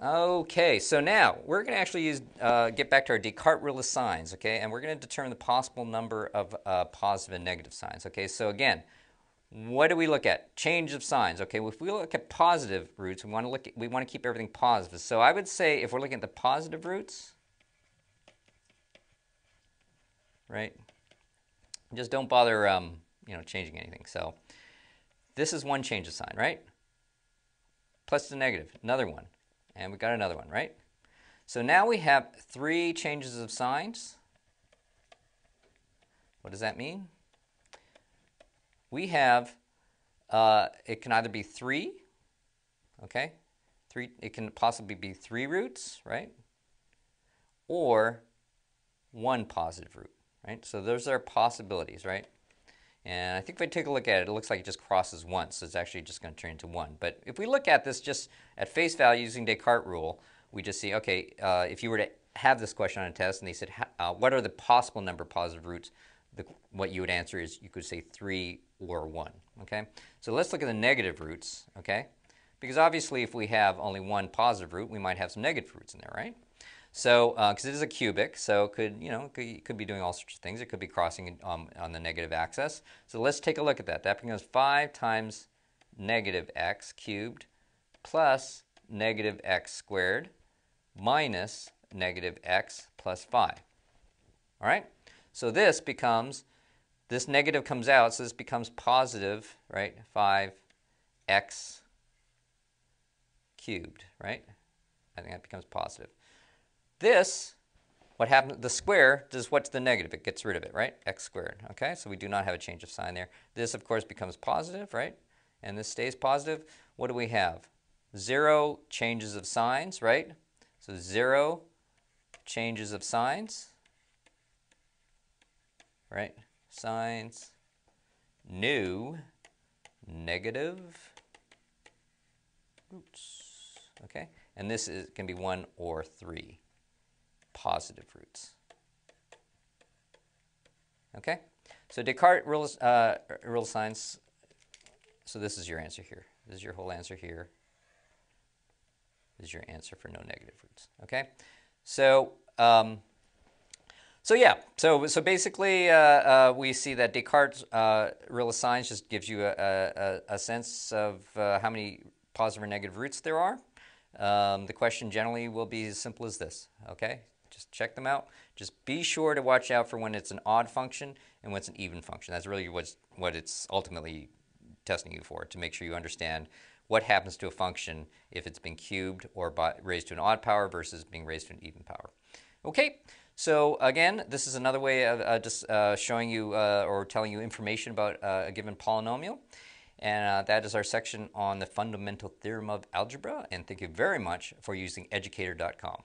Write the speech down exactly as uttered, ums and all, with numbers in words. Okay, so now we're going to actually use, uh, get back to our Descartes rule of signs, okay, and we're going to determine the possible number of uh, positive and negative signs, okay. So again, what do we look at? Change of signs, okay. Well, if we look at positive roots, we want to look at, we want to keep everything positive. So I would say if we're looking at the positive roots, right, just don't bother, um, you know, changing anything. So this is one change of sign, right? Plus the negative, another one. And we got another one, right? So now we have three changes of signs. What does that mean? We have, uh, it can either be three, okay? Three, it can possibly be three roots, right? Or one positive root, right? So those are possibilities, right? And I think if I take a look at it, it looks like it just crosses once, so it's actually just going to turn into one. But if we look at this just at face value using Descartes rule, we just see, okay, uh, if you were to have this question on a test and they said, uh, what are the possible number of positive roots, the, what you would answer is you could say three or one, okay? So let's look at the negative roots, okay? Because obviously if we have only one positive root, we might have some negative roots in there, right? So, because uh, it is a cubic, so it could, you know, could, could be doing all sorts of things. It could be crossing um, on the negative axis. So let's take a look at that. That becomes five times negative x cubed plus negative x squared minus negative x plus five. All right? So this becomes, this negative comes out, so this becomes positive, right, five x cubed, right? I think that becomes positive. This, what happened, the square does what to the negative? It gets rid of it, right? X squared, okay? So we do not have a change of sign there. This, of course, becomes positive, right? And this stays positive. What do we have? Zero changes of signs, right? So zero changes of signs, right? Signs, new, negative roots, okay? And this is, can be one or three positive roots. Okay? So Descartes rule uh, rule of signs, so this is your answer here. This is your whole answer here. This is your answer for no negative roots. Okay? So, um, so yeah, so, so basically uh, uh, we see that Descartes' uh, rule of signs just gives you a, a, a sense of uh, how many positive or negative roots there are. Um, the question generally will be as simple as this, okay? Just check them out. Just be sure to watch out for when it's an odd function and when it's an even function. That's really what's, what it's ultimately testing you for, to make sure you understand what happens to a function if it's been cubed or by, raised to an odd power versus being raised to an even power. Okay, so again, this is another way of uh, just uh, showing you uh, or telling you information about uh, a given polynomial. And uh, that is our section on the fundamental theorem of algebra. And thank you very much for using Educator dot com.